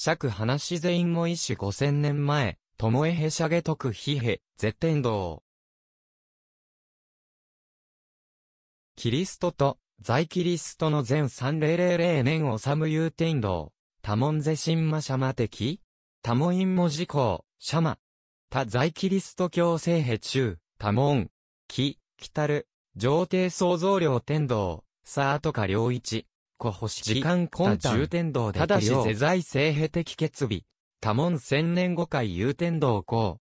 釈話し全員も一種5000年前、巴へしゃげとくひへ、絶天道。キリストと、在キリストの前3000年おさむ有天道、多聞是神魔シャマ的多聞も自公、シャマ。他在キリスト教聖へ中、多聞、きたる、上帝創造領天道、さあとか領一。時間混沌天道でただし世在聖へ的決備。多聞千年後回有天道公。